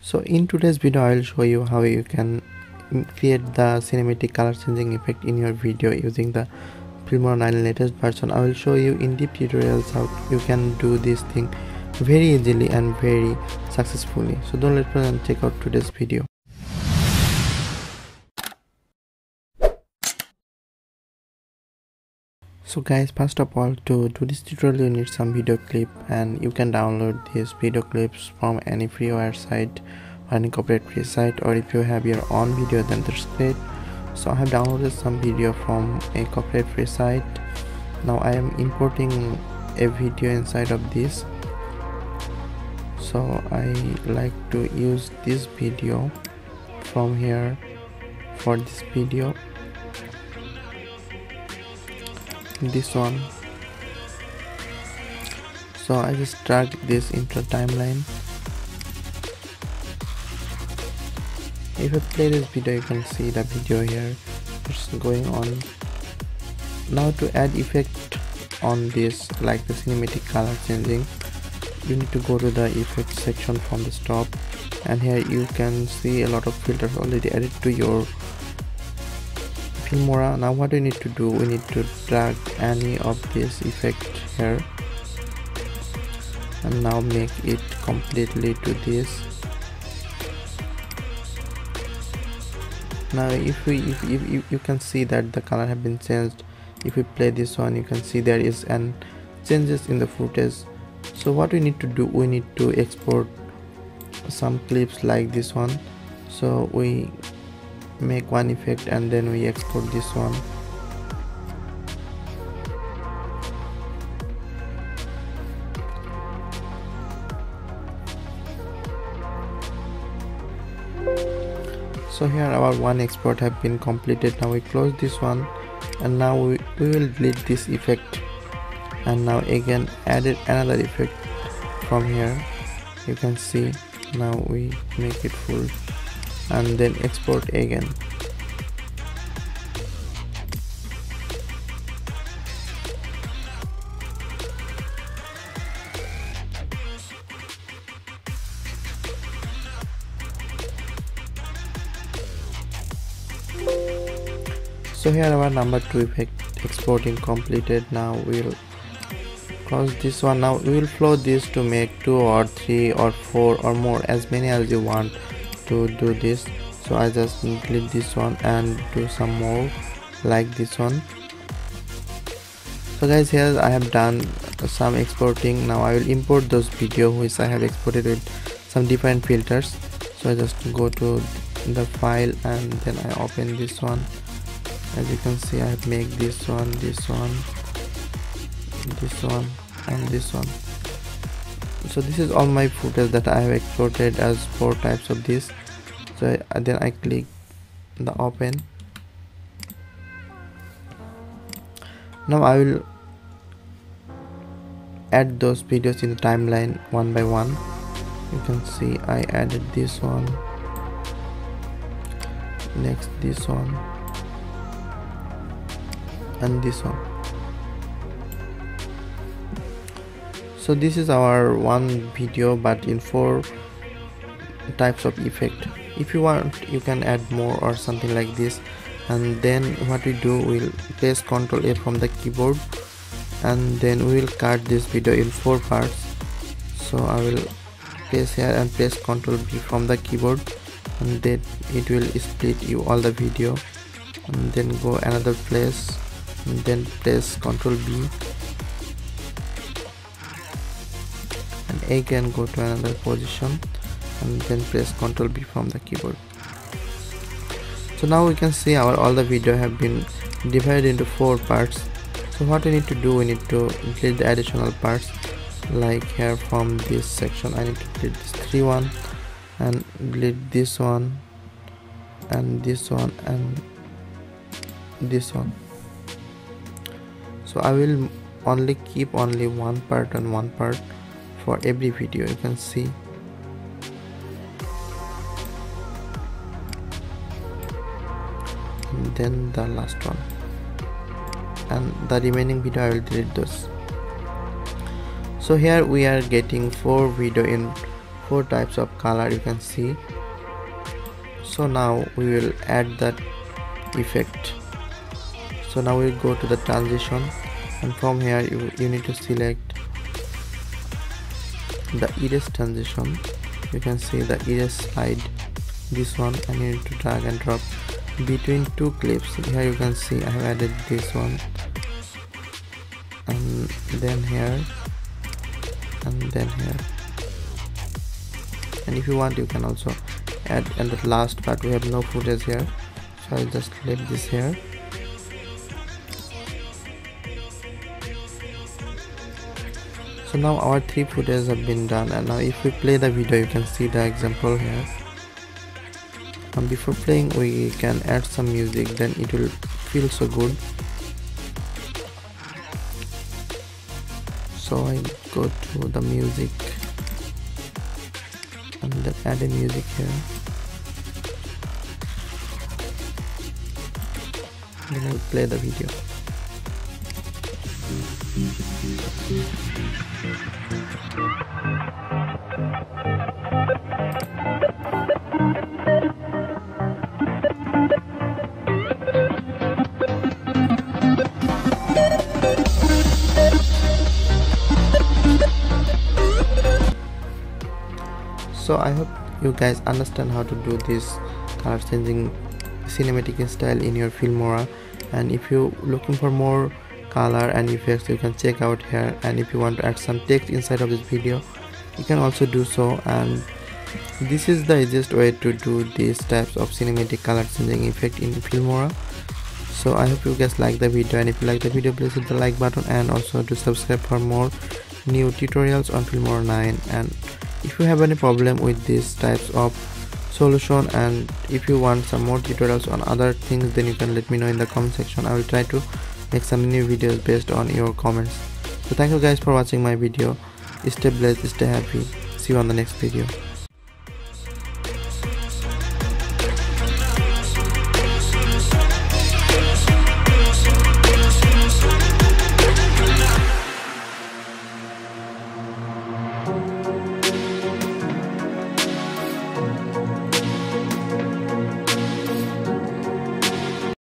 So in today's video I will show you how you can create the cinematic color changing effect in your video using the Filmora 9 latest version. I will show you in deep tutorials how you can do this thing very easily and very successfully. So don't let me check out today's video. So guys, first of all, to do this tutorial you need some video clip, and you can download these video clips from any freeware site or any copyright free site, or if you have your own video then that's great. So I have downloaded some video from a copyright free site. Now I am importing a video inside of this. So I like to use this video from here for this video, this one. So I just drag this into the timeline. If you play this video you can see the video here, it's going on. Now to add effect on this, like the cinematic color changing, you need to go to the effect section from the top, and here you can see a lot of filters already added to your Filmora. Now what we need to do, we need to drag any of this effect here and now make it completely to this. Now if you can see that the color have been changed. If we play this one, you can see there is an changes in the footage. So what we need to do, we need to export some clips like this one. So we make one effect and then we export this one. So here our one export have been completed. Now we close this one, and now we will delete this effect, and now again added another effect from here. You can see now we make it full and then export again. So here our number 2 effect exporting completed. Now we'll close this one. Now we will flow this to make 2 or 3 or 4 or more, as many as you want to do this. So I just delete this one and do some more like this one. So guys, here I have done some exporting. Now I will import those video which I have exported with some different filters. So I just go to the file and then I open this one. As you can see, I have made this one and this one. So this is all my footage that I have exported as 4 types of this. So then I click the open. Now I will add those videos in the timeline one by one. You can see I added this one, next this one, and this one. So this is our one video but in 4 types of effect. If you want you can add more or something like this, and then what we do, we'll press Ctrl A from the keyboard and then we will cut this video in 4 parts. So I will press here and press Ctrl B from the keyboard, and then it will split you all the video, and then go another place and then press Ctrl B. Again go to another position and then press Ctrl B from the keyboard. So now we can see our all the video have been divided into 4 parts. So what we need to do, we need to delete the additional parts, like here from this section I need to delete this 3 one and delete this one and this one and this one. So I will only keep only one part and one part for every video. You can see and then the last one, and the remaining video I will delete those. So here we are getting 4 video in 4 types of color, you can see. So now we will add that effect. So now we'll go to the transition, and from here you need to select the erase transition. You can see the erase slide, this one, and you need to drag and drop between two clips. Here you can see I have added this one, and then here, and then here. And if you want, you can also add. And the last part, we have no footage here, so I'll just leave this here. So now our 3 footages have been done, and now if we play the video, you can see the example here. And before playing, we can add some music, then it will feel so good. So I go to the music and then add a music here. Then I'll play the video. So I hope you guys understand how to do this color changing cinematic style in your Filmora. And if you're looking for more color and effects, you can check out here. And if you want to add some text inside of this video, you can also do so. And this is the easiest way to do these types of cinematic color changing effect in Filmora. So I hope you guys like the video, and if you like the video, please hit the like button, and also to subscribe for more new tutorials on Filmora 9. And if you have any problem with these types of solution, and if you want some more tutorials on other things, then you can let me know in the comment section. I will try to make some new videos based on your comments. So thank you guys for watching my video. Stay blessed, stay happy. See you on the next video.